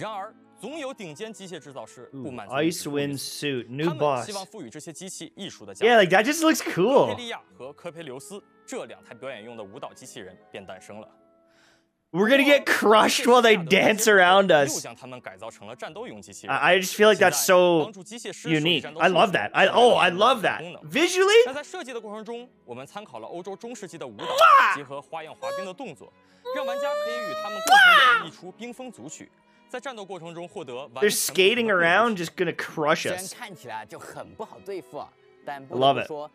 然而，总有顶尖机械制造师不满足。Icewind Suit new boss。希望赋予这些机器艺术的价值。Yeah, like that just looks cool. 科佩利亚和科佩留斯这两台表演用的舞蹈机器人便诞生了。 We're gonna get crushed while they dance around us. I just feel like that's so unique. I love that. I love that. Visually? They're skating around, just gonna crush us. I love it.